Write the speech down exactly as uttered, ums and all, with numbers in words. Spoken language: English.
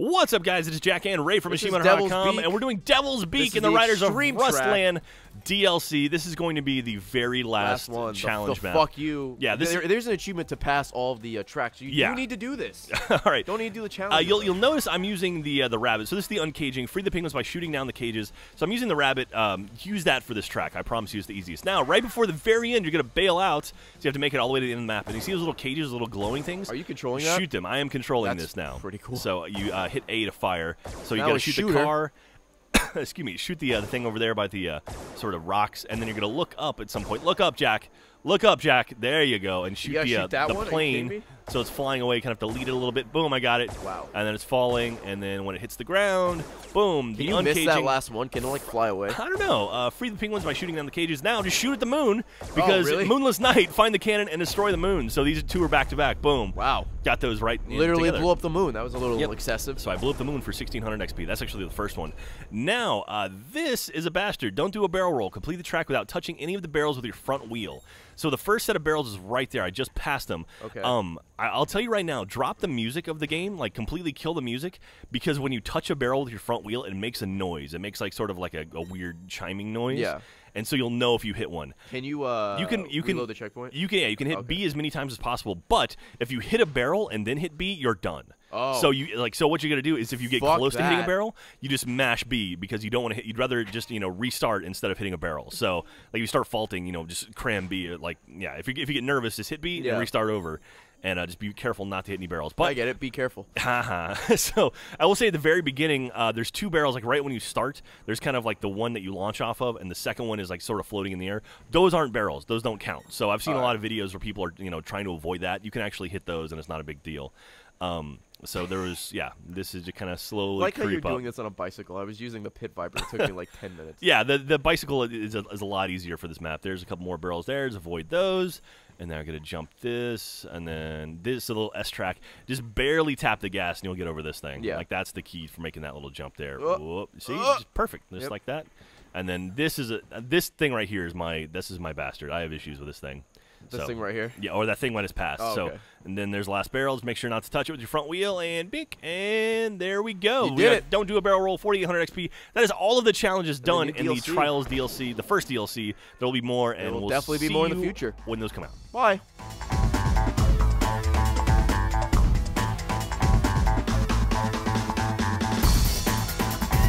What's up, guys? It is Jack and Ray from Machine One dot com, and we're doing Devil's Beak in the, the Riders of Rustland D L C. This is going to be the very last, last one. challenge the, the map. Fuck you. Yeah, this there, there's an achievement to pass all of the uh, tracks. You, yeah. you need to do this. All right. Don't need to do the challenge. Uh, you'll, you'll notice I'm using the uh, the rabbit. So this is the Uncaging. Free the penguins by shooting down the cages. So I'm using the rabbit. Um, use that for this track. I promise you it's the easiest. Now, right before the very end, you're going to bail out, so you have to make it all the way to the end of the map. And you see those little cages, those little glowing things? Are you controlling that? Shoot them. I am controlling That's this now. pretty cool. So you... Uh, hit A to fire. So you got to shoot shooter. the car. Excuse me. Shoot the uh, the thing over there by the uh, sort of rocks, and then you're gonna look up at some point. Look up, Jack. Look up, Jack. There you go, and shoot the, uh, shoot the plane. So it's flying away. You kind of have to lead it a little bit. Boom! I got it. Wow. And then it's falling, and then when it hits the ground, boom! Can the you uncaging. miss that last one? Can it like fly away? I don't know. Uh, free the penguins by shooting down the cages. Now just shoot at the moon because oh, really? Moonless Night. Find the cannon and destroy the moon. So these two are back to back. Boom! Wow. Got those right. Literally blew up the moon. That was a little yep. excessive. So I blew up the moon for sixteen hundred X P. That's actually the first one. Now uh, this is a bastard. Don't do a barrel roll. Complete the track without touching any of the barrels with your front wheel. So the first set of barrels is right there. I just passed them. Okay. Um, I, I'll tell you right now, drop the music of the game, like completely kill the music, because when you touch a barrel with your front wheel, it makes a noise. It makes like sort of like a, a weird chiming noise. Yeah. And so you'll know if you hit one. Can you, uh, you can, you can, reload the checkpoint? You can, yeah, you can hit okay. B as many times as possible, but if you hit a barrel and then hit B, you're done. Oh. So you like so what you're gonna do is if you get Fuck close that. to hitting a barrel, you just mash B because you don't want to hit. You'd rather just you know restart instead of hitting a barrel. So like you start faulting, you know, just cram B. Like yeah, if you if you get nervous, just hit B yeah. and restart over, and uh, just be careful not to hit any barrels. But I get it. Be careful. Haha. So I will say at the very beginning, uh, there's two barrels like right when you start. There's kind of like the one that you launch off of, and the second one is like sort of floating in the air. Those aren't barrels. Those don't count. So I've seen All a lot right. of videos where people are you know trying to avoid that. You can actually hit those, and it's not a big deal. Um, so there was, yeah, this is just kind of slowly like creep how you're up. doing this on a bicycle. I was using the pit viper. It took me like ten minutes. Yeah, the, the bicycle is a, is a lot easier for this map. There's a couple more barrels there. Just avoid those. And then I'm going to jump this, and then this a little S-track. Just barely tap the gas, and you'll get over this thing. Yeah. Like, that's the key for making that little jump there. Oh. Whoop. See? Oh. Just perfect. Just yep. like that. And then this is a, this thing right here is my, this is my bastard. I have issues with this thing. This so, thing right here? Yeah, or that thing when it's passed. Oh, so, okay. And then there's last barrels. Make sure not to touch it with your front wheel, and bink, and there we go. You did we got, it. Don't do a barrel roll, forty-eight hundred X P. That is all of the challenges done in D L C. The Trials D L C, the first D L C. There will be more, and, and we'll definitely see be more in the future when those come out. Bye.